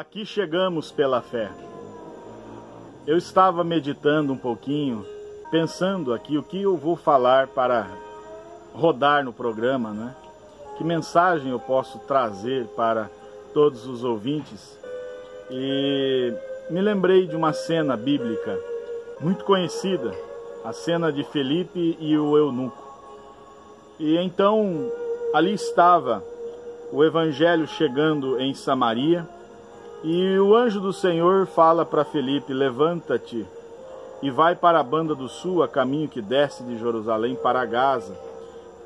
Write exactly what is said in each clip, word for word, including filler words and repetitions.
Aqui chegamos pela fé. Eu estava meditando um pouquinho, pensando aqui o que eu vou falar para rodar no programa, né? Que mensagem eu posso trazer para todos os ouvintes. E me lembrei de uma cena bíblica muito conhecida, a cena de Felipe e o eunuco. E então ali estava o evangelho chegando em Samaria. E o anjo do Senhor fala para Felipe: levanta-te e vai para a banda do sul, a caminho que desce de Jerusalém para Gaza.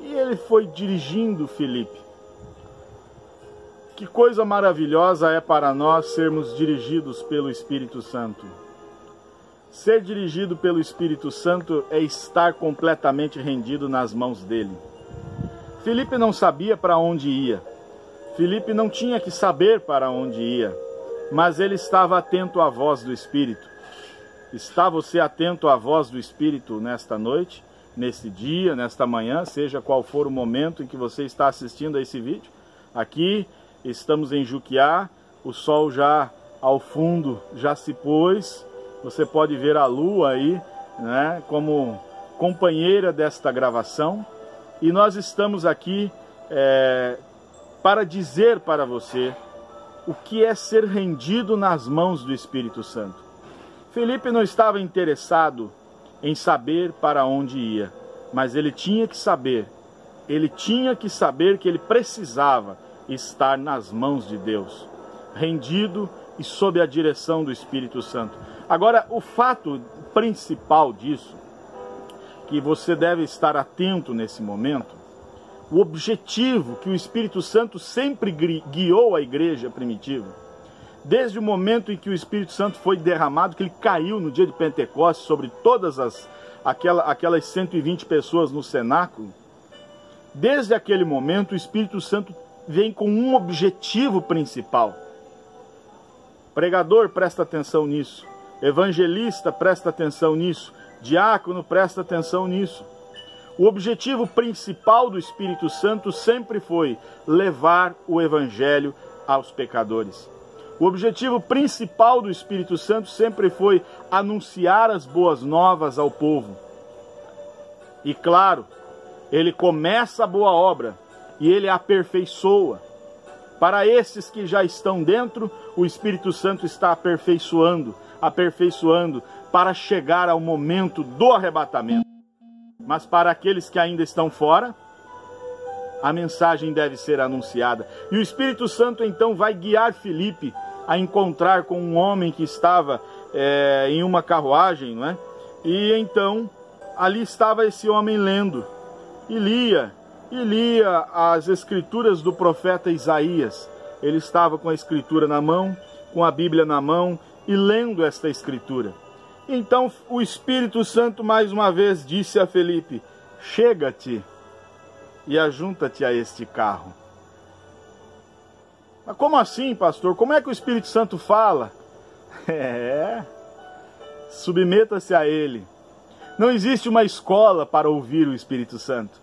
E ele foi dirigindo Felipe. Que coisa maravilhosa é para nós sermos dirigidos pelo Espírito Santo. Ser dirigido pelo Espírito Santo é estar completamente rendido nas mãos dele. Felipe não sabia para onde ia. Felipe não tinha que saber para onde ia. Mas ele estava atento à voz do Espírito. Está você atento à voz do Espírito nesta noite, neste dia, nesta manhã, seja qual for o momento em que você está assistindo a esse vídeo? Aqui estamos em Juquiá, o sol já ao fundo já se pôs, você pode ver a lua aí, né, como companheira desta gravação. E nós estamos aqui é, para dizer para você o que é ser rendido nas mãos do Espírito Santo. Felipe não estava interessado em saber para onde ia, mas ele tinha que saber, ele tinha que saber que ele precisava estar nas mãos de Deus, rendido e sob a direção do Espírito Santo. Agora, o fato principal disso, que você deve estar atento nesse momento, o objetivo que o Espírito Santo sempre guiou a igreja primitiva, desde o momento em que o Espírito Santo foi derramado, que ele caiu no dia de Pentecostes sobre todas as, aquela, aquelas cento e vinte pessoas no cenáculo, desde aquele momento o Espírito Santo vem com um objetivo principal. Pregador, presta atenção nisso. Evangelista, presta atenção nisso. Diácono, presta atenção nisso. O objetivo principal do Espírito Santo sempre foi levar o Evangelho aos pecadores. O objetivo principal do Espírito Santo sempre foi anunciar as boas novas ao povo. E claro, ele começa a boa obra e ele a aperfeiçoa. Para esses que já estão dentro, o Espírito Santo está aperfeiçoando, aperfeiçoando para chegar ao momento do arrebatamento. Mas para aqueles que ainda estão fora, a mensagem deve ser anunciada. E o Espírito Santo então vai guiar Felipe a encontrar com um homem que estava é, em uma carruagem, não é? E então ali estava esse homem lendo. E lia, e lia as escrituras do profeta Isaías. Ele estava com a escritura na mão, com a Bíblia na mão e lendo esta escritura. Então o Espírito Santo mais uma vez disse a Felipe: chega-te e ajunta-te a este carro. Mas como assim, pastor? Como é que o Espírito Santo fala? É, submeta-se a ele. Não existe uma escola para ouvir o Espírito Santo.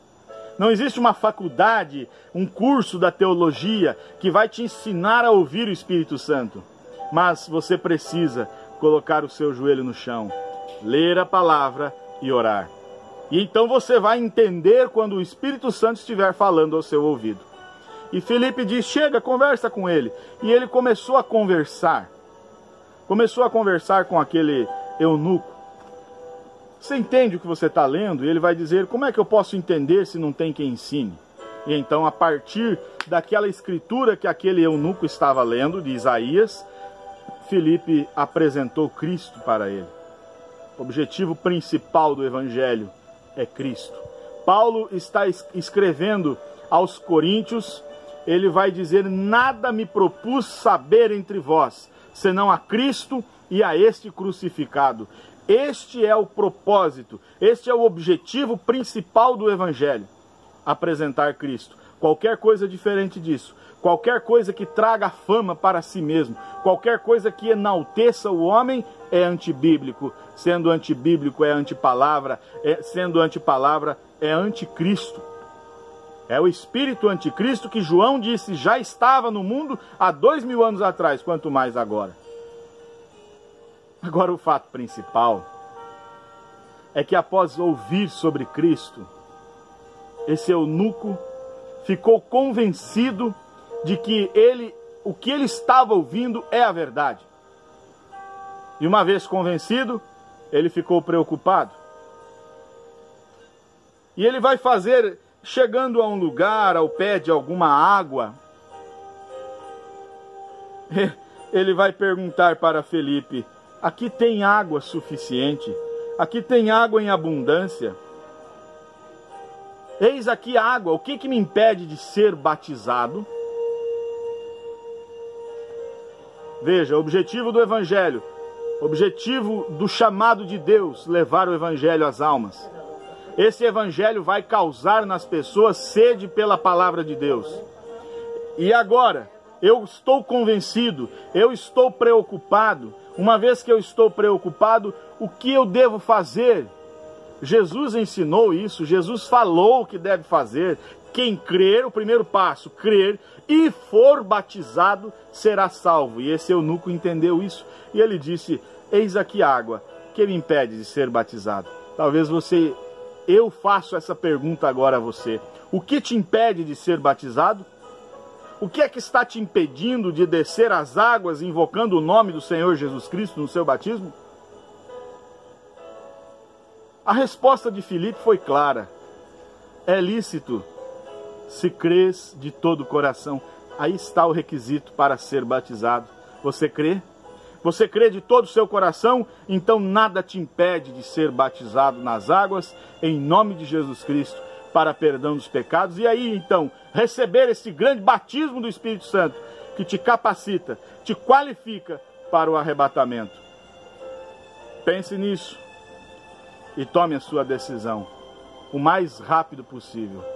Não existe uma faculdade, um curso da teologia que vai te ensinar a ouvir o Espírito Santo. Mas você precisa colocar o seu joelho no chão, ler a palavra e orar. E então você vai entender quando o Espírito Santo estiver falando ao seu ouvido. E Felipe diz: chega, conversa com ele. E ele começou a conversar. Começou a conversar com aquele eunuco. Você entende o que você está lendo? E ele vai dizer: como é que eu posso entender se não tem quem ensine? E então, a partir daquela escritura que aquele eunuco estava lendo, de Isaías, Felipe apresentou Cristo para ele. O objetivo principal do Evangelho é Cristo. Paulo está escrevendo aos Coríntios, ele vai dizer: nada me propus saber entre vós, senão a Cristo e a este crucificado. Este é o propósito, este é o objetivo principal do Evangelho, apresentar Cristo. Qualquer coisa diferente disso, qualquer coisa que traga fama para si mesmo, qualquer coisa que enalteça o homem é antibíblico. Sendo antibíblico é antipalavra, é, sendo antipalavra é anticristo. É o espírito anticristo que João disse já estava no mundo há dois mil anos atrás, quanto mais agora. Agora o fato principal é que após ouvir sobre Cristo, esse eunuco ficou convencido de que ele, o que ele estava ouvindo é a verdade. E uma vez convencido, ele ficou preocupado. E ele vai fazer, chegando a um lugar, ao pé de alguma água, ele vai perguntar para Felipe: aqui tem água suficiente? Aqui tem água em abundância? Eis aqui água, o que que me impede de ser batizado? Veja, o objetivo do Evangelho, objetivo do chamado de Deus, levar o Evangelho às almas. Esse Evangelho vai causar nas pessoas sede pela palavra de Deus. E agora, eu estou convencido, eu estou preocupado. Uma vez que eu estou preocupado, o que eu devo fazer? Jesus ensinou isso, Jesus falou o que deve fazer. Quem crer, o primeiro passo, crer e for batizado, será salvo. E esse eunuco entendeu isso. E ele disse: eis aqui água, que me impede de ser batizado? Talvez você... Eu faço essa pergunta agora a você. O que te impede de ser batizado? O que é que está te impedindo de descer as águas invocando o nome do Senhor Jesus Cristo no seu batismo? A resposta de Filipe foi clara: é lícito se crês de todo o coração. Aí está o requisito para ser batizado. Você crê? Você crê de todo o seu coração? Então nada te impede de ser batizado nas águas em nome de Jesus Cristo para perdão dos pecados. E aí então receber esse grande batismo do Espírito Santo que te capacita, te qualifica para o arrebatamento. Pense nisso e tome a sua decisão o mais rápido possível.